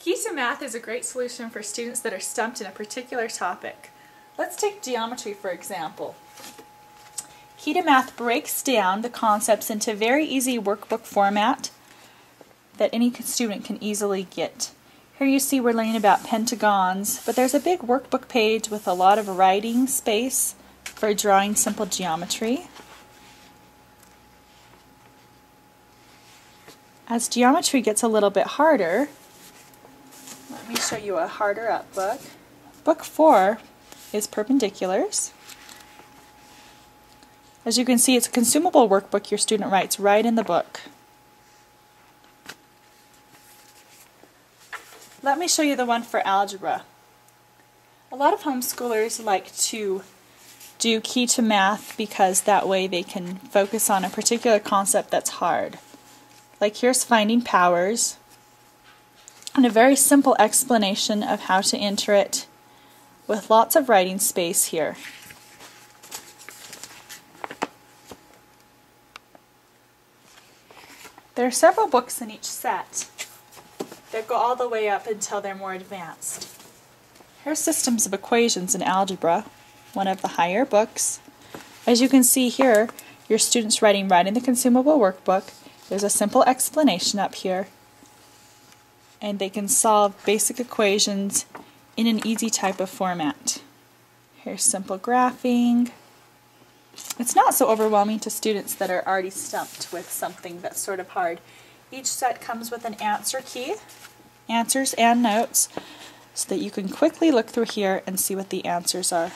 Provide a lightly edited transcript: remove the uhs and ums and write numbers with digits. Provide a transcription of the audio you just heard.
Key to Math is a great solution for students that are stumped in a particular topic. Let's take geometry for example. Key to Math breaks down the concepts into very easy workbook format that any student can easily get. Here you see we're learning about pentagons, but there's a big workbook page with a lot of writing space for drawing simple geometry. As geometry gets a little bit harder, let me show you a harder up book. Book 4 is perpendiculars. As you can see, it's a consumable workbook your student writes right in the book. Let me show you the one for algebra. A lot of homeschoolers like to do Key to Math because that way they can focus on a particular concept that's hard. Like here's finding powers, and a very simple explanation of how to enter it with lots of writing space here. There are several books in each set that go all the way up until they're more advanced. Here's Systems of Equations in Algebra, one of the higher books. As you can see here, your student's writing right in the consumable workbook. There's a simple explanation up here, and they can solve basic equations in an easy type of format. Here's simple graphing. It's not so overwhelming to students that are already stumped with something that's sort of hard. Each set comes with an answer key, answers and notes, so that you can quickly look through here and see what the answers are.